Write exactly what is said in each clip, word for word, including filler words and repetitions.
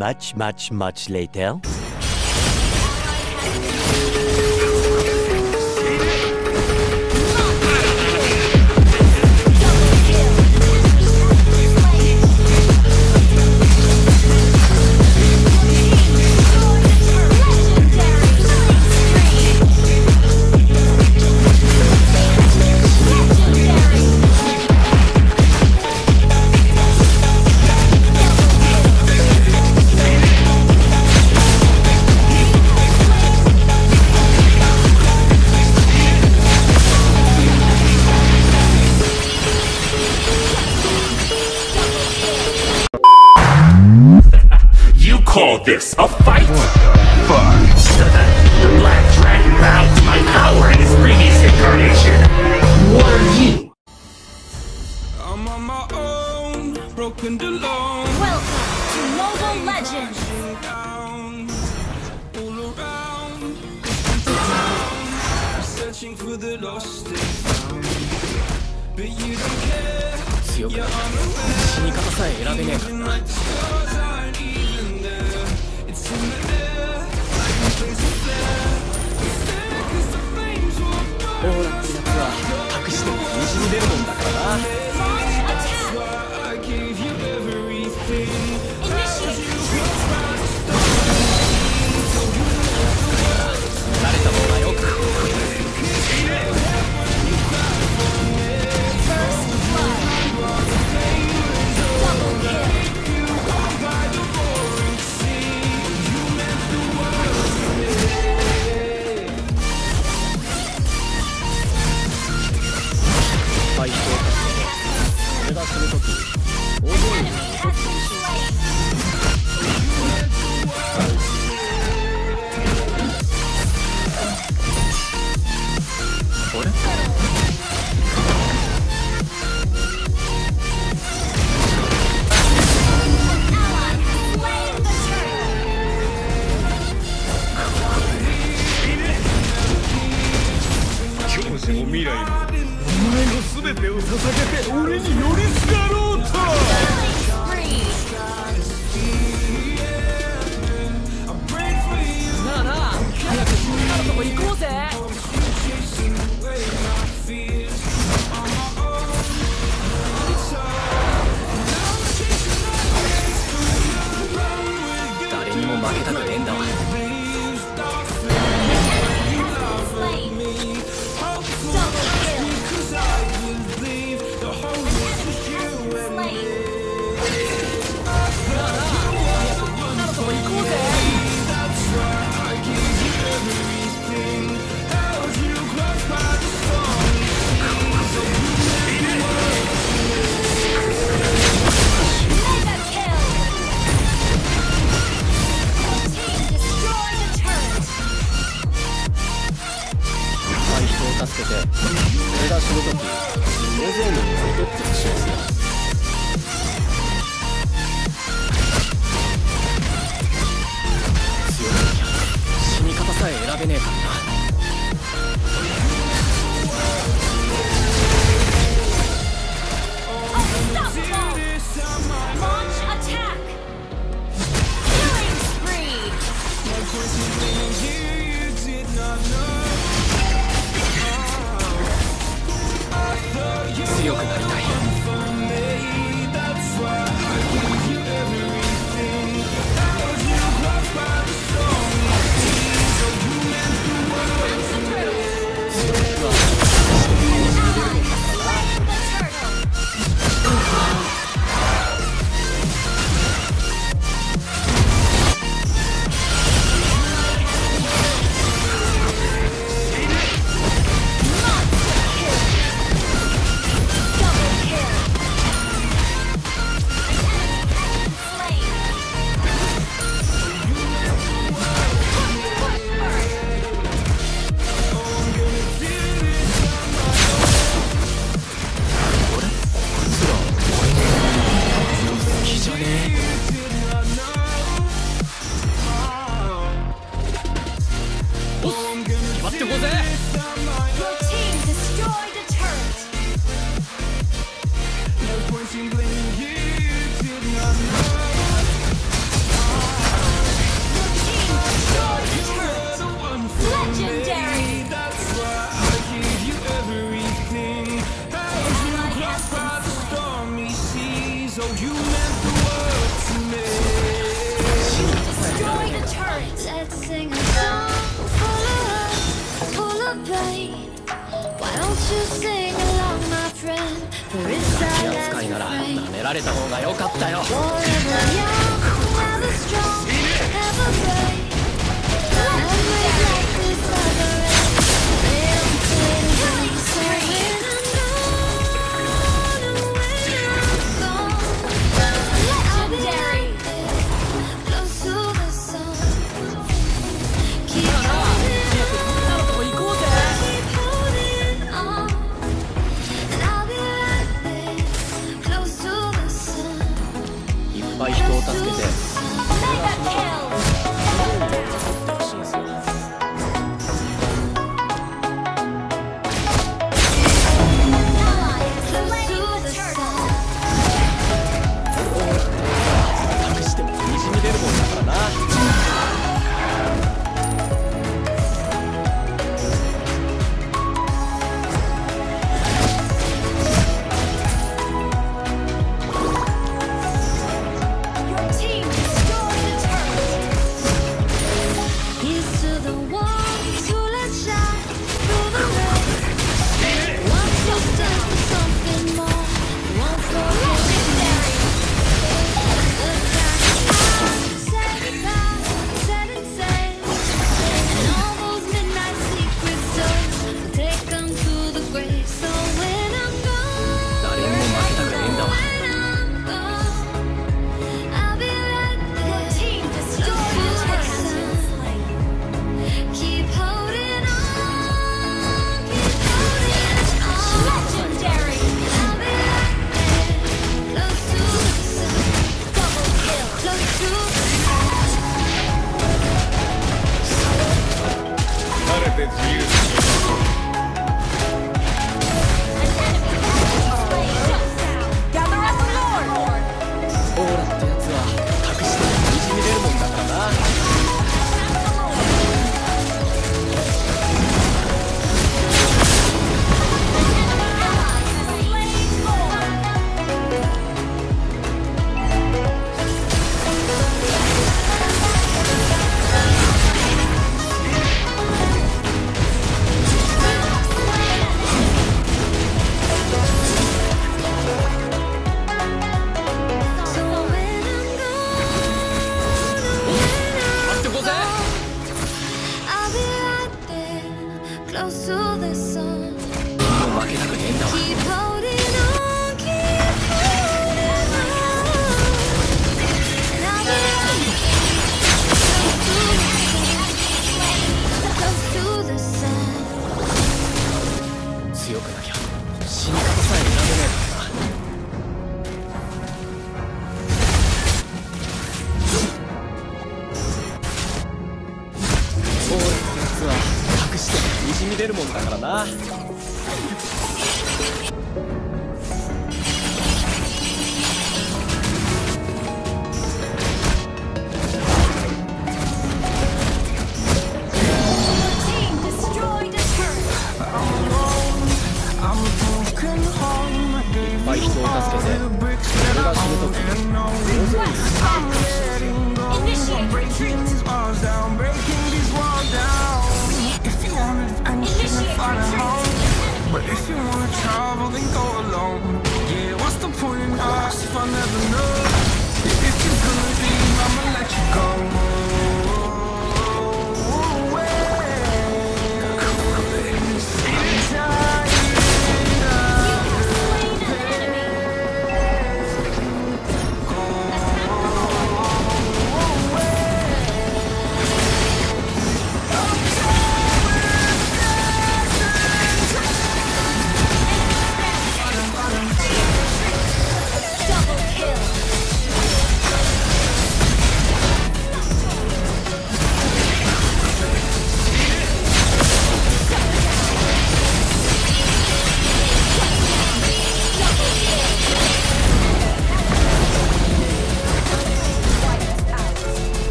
much, much, much later. Call this a fight? What the fuck? The, the black dragon bowed to my power in his previous incarnation. What are you? I'm on my own, broken alone. Welcome to Mobile Legends. All around, I'm searching for the lost and found. But you don't care. You're unaware. 扱いなら舐められた方が良かったよ。いっぱい人を助けて隠してもにじみ出るもんだからな。出るもんだからな。いっぱい人を助けてそれが死ぬとき。But if you wanna travel, then go alone. Yeah, what's the point in us if I never know? If you're gonna leave, I'ma let you go. I'm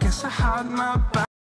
guess I hide my back.